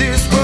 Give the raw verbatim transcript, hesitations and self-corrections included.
exist.